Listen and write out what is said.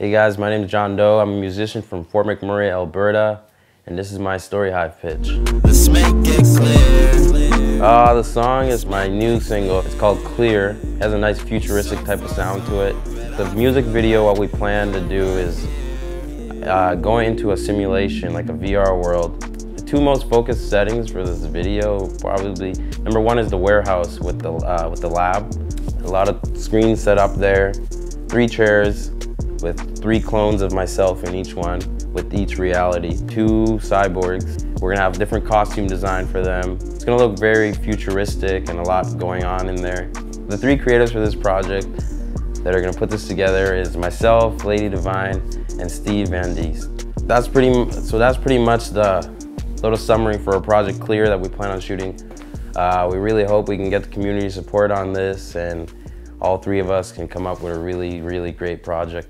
Hey guys, my name is John Doe. I'm a musician from Fort McMurray, Alberta, and this is my StoryHive pitch. Let's make it clear. The song is my new single. It's called Clear. It has a nice futuristic type of sound to it. The music video, what we plan to do is go into a simulation, like a VR world. The two most focused settings for this video, probably, #1 is the warehouse with the lab. A lot of screens set up there, 3 chairs with 3 clones of myself in each one, with each reality, 2 cyborgs. We're gonna have different costume design for them. It's gonna look very futuristic and a lot going on in there. The 3 creatives for this project that are gonna put this together is myself, Lady Divine, and Steve Van Dees. So that's pretty much the little summary for a project Clear that we plan on shooting. We really hope we can get the community support on this, and all 3 of us can come up with a really, really great project.